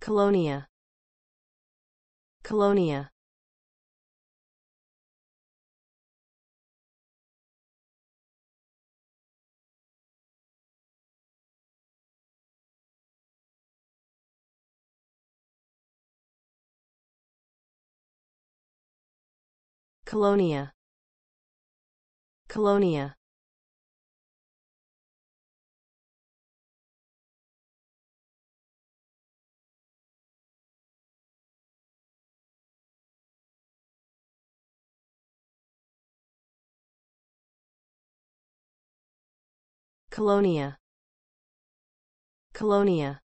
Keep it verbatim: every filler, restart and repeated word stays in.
Kolonia, Kolonia. Kolonia, Kolonia. Kolonia, Kolonia.